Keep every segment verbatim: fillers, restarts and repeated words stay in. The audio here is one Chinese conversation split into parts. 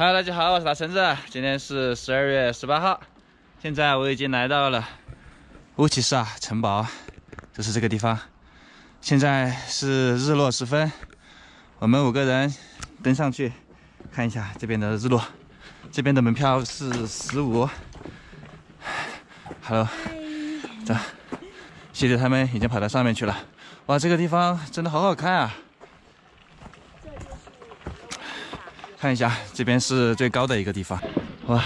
Hello， 大家好，我是大橙子。今天是十二月十八号，现在我已经来到了乌齐萨城堡，就是这个地方。现在是日落时分，我们五个人登上去看一下这边的日落。这边的门票是十五。Hello， 走，谢谢他们已经跑到上面去了。哇，这个地方真的好好看啊！ 看一下，这边是最高的一个地方，哇，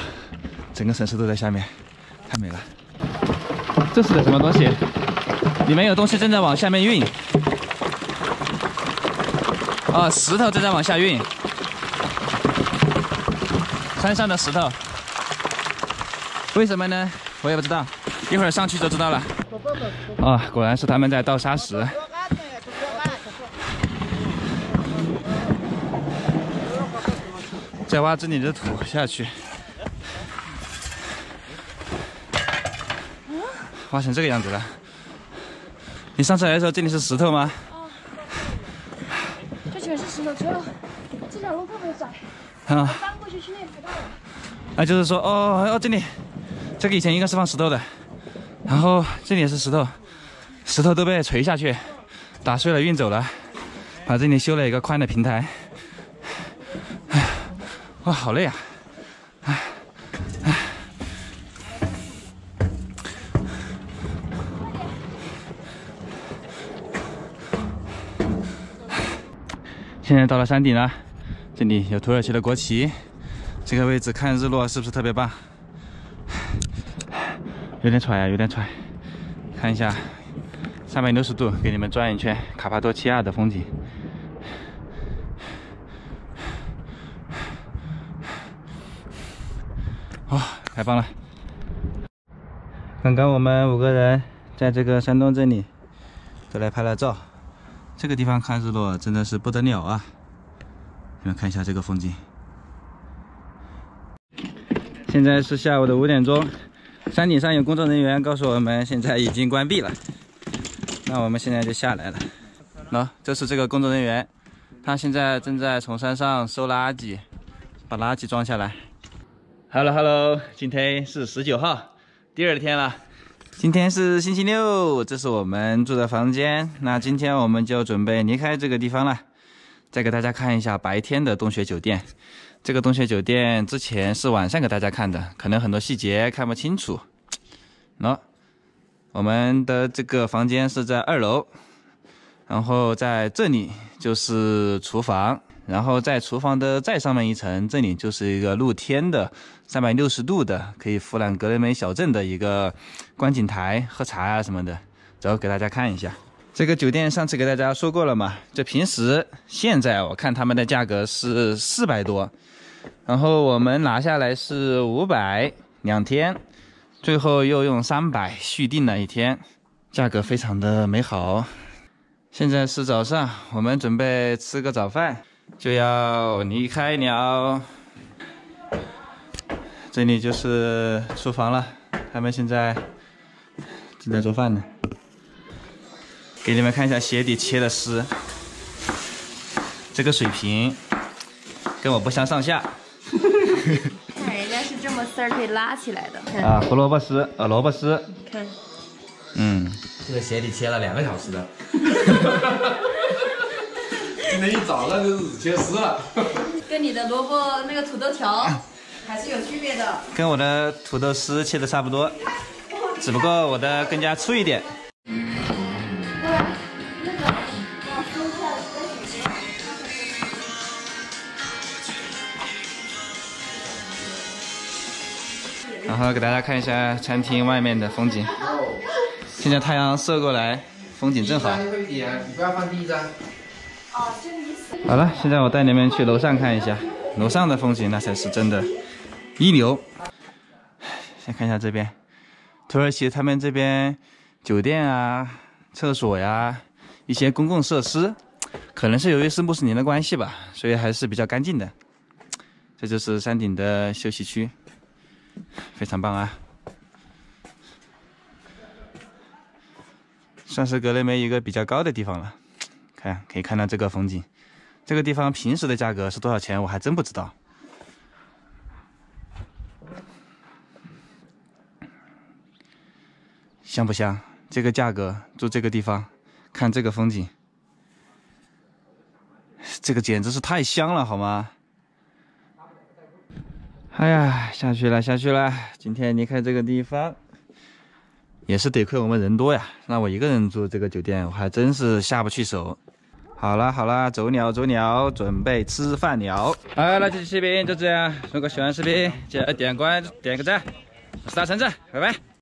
整个城市都在下面，太美了。这是个什么东西？里面有东西正在往下面运。啊，石头正在往下运。山上的石头，为什么呢？我也不知道，一会儿上去就知道了。啊，果然是他们在倒沙石。 再挖这里的土下去，挖成这个样子了。你上次来的时候，这里是石头吗？啊，这全是石头，只有这条路特别窄。啊，翻过去去那里不到了。啊，就是说，哦哦，这里，这个以前应该是放石头的，然后这里也是石头，石头都被锤下去，打碎了运走了，把这里修了一个宽的平台。 哇，好累啊！哎哎，现在到了山顶了，这里有土耳其的国旗，这个位置看日落是不是特别棒？有点喘呀、啊，有点喘。看一下，三百六十度给你们转一圈卡帕多奇亚的风景。 哇、哦，太棒了！刚刚我们五个人在这个山洞这里都来拍了照，这个地方看日落真的是不得了啊！你们看一下这个风景。现在是下午的五点钟，山顶上有工作人员告诉我们现在已经关闭了，那我们现在就下来了。喏，就是这个工作人员，他现在正在从山上收垃圾，把垃圾装下来。 Hello Hello， 今天是十九号，第二天了。今天是星期六，这是我们住的房间。那今天我们就准备离开这个地方了。再给大家看一下白天的洞穴酒店。这个洞穴酒店之前是晚上给大家看的，可能很多细节看不清楚。喏，我们的这个房间是在二楼，然后在这里就是厨房。 然后在厨房的再上面一层，这里就是一个露天的三百六十度的，可以俯览格雷梅小镇的一个观景台，喝茶啊什么的。然后给大家看一下这个酒店，上次给大家说过了嘛？就平时现在我看他们的价格是四百多，然后我们拿下来是五百两天，最后又用三百续订了一天，价格非常的美好。现在是早上，我们准备吃个早饭。 就要离开了，这里就是厨房了。他们现在正在做饭呢，给你们看一下鞋底切的丝，这个水平跟我不相上下。看人家是这么丝儿可以拉起来的。啊，胡萝卜丝，呃，萝卜丝。看，嗯，这个鞋底切了两个小时的。今天一早上就是切丝了，跟你的萝卜那个土豆条还是有区别的。跟我的土豆丝切的差不多，只不过我的更加粗一点。然后给大家看一下餐厅外面的风景，现在太阳射过来，风景正好。你不要放第一张。 好了，现在我带你们去楼上看一下，楼上的风景那才是真的一流。先看一下这边，土耳其他们这边酒店啊、厕所呀、啊、一些公共设施，可能是由于是穆斯林的关系吧，所以还是比较干净的。这就是山顶的休息区，非常棒啊！算是格雷梅一个比较高的地方了。 看，可以看到这个风景。这个地方平时的价格是多少钱？我还真不知道。香不香？这个价格住这个地方，看这个风景，这个简直是太香了，好吗？哎呀，下去了，下去了！今天离开这个地方，也是得亏我们人多呀。那我一个人住这个酒店，我还真是下不去手。 好了好了，走鸟走鸟，准备吃饭了。好，那这期视频就这样。如果喜欢视频，记得点关点个赞。我是大橙子，拜拜。